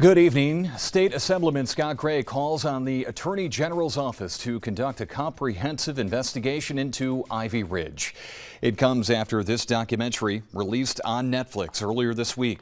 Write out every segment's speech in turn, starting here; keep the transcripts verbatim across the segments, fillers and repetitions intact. Good evening. State Assemblyman Scott Gray calls on the Attorney General's office to conduct a comprehensive investigation into Ivy Ridge. It comes after this documentary released on Netflix earlier this week.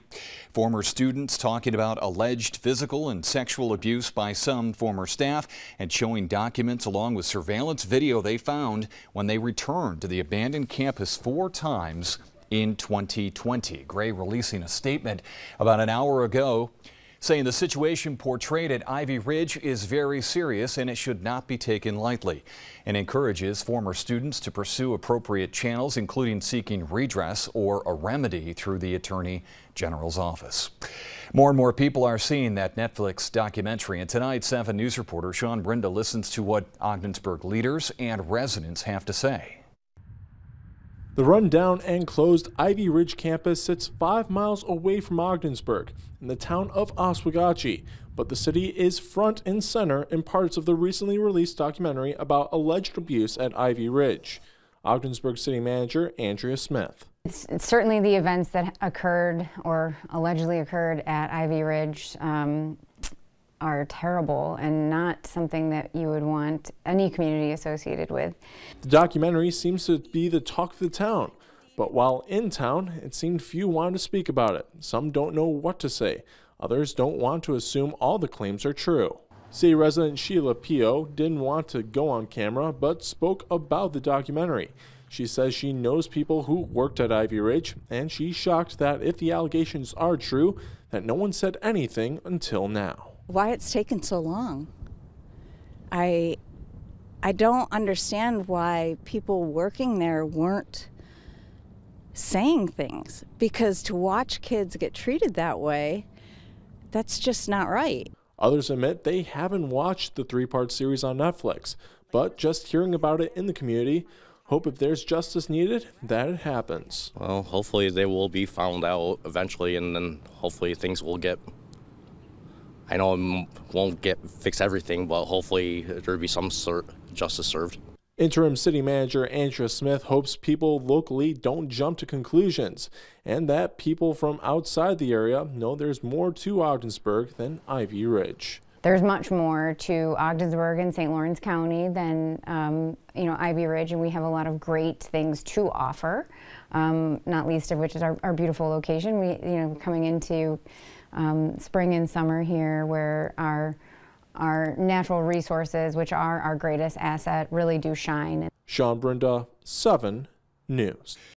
Former students talking about alleged physical and sexual abuse by some former staff and showing documents along with surveillance video they found when they returned to the abandoned campus four times in twenty twenty. Gray releasing a statement about an hour ago, saying the situation portrayed at Ivy Ridge is very serious and it should not be taken lightly, and encourages former students to pursue appropriate channels, including seeking redress or a remedy through the Attorney General's office. More and more people are seeing that Netflix documentary, and tonight seven News reporter Sean Brenda listens to what Ogdensburg leaders and residents have to say. The run-down and closed Ivy Ridge campus sits five miles away from Ogdensburg in the town of Oswagatchie, but the city is front and center in parts of the recently released documentary about alleged abuse at Ivy Ridge. Ogdensburg City Manager Andrea Smith. It's, it's certainly the events that occurred or allegedly occurred at Ivy Ridge um, are terrible and not something that you would want any community associated with. The documentary seems to be the talk of the town, but while in town, it seemed few wanted to speak about it. Some don't know what to say. Others don't want to assume all the claims are true. City resident Sheila Pio didn't want to go on camera, but spoke about the documentary. She says she knows people who worked at Ivy Ridge, and she's shocked that if the allegations are true, that no one said anything until now. Why it's taken so long. I I don't understand why people working there weren't saying things, because to watch kids get treated that way, that's just not right. Others admit they haven't watched the three-part series on Netflix, but just hearing about it in the community, hope if there's justice needed, that it happens. Well, hopefully they will be found out eventually, and then hopefully things will get, I know it won't get fix everything, but hopefully there'll be some sort of justice served. Interim City Manager Andrea Smith hopes people locally don't jump to conclusions, and that people from outside the area know there's more to Ogdensburg than Ivy Ridge. There's much more to Ogdensburg and Saint Lawrence County than um, you know, Ivy Ridge, and we have a lot of great things to offer, um, not least of which is our, our beautiful location. We, you know, coming into Um, spring and summer here, where our, our natural resources, which are our greatest asset, really do shine. Sean Brenda, seven News.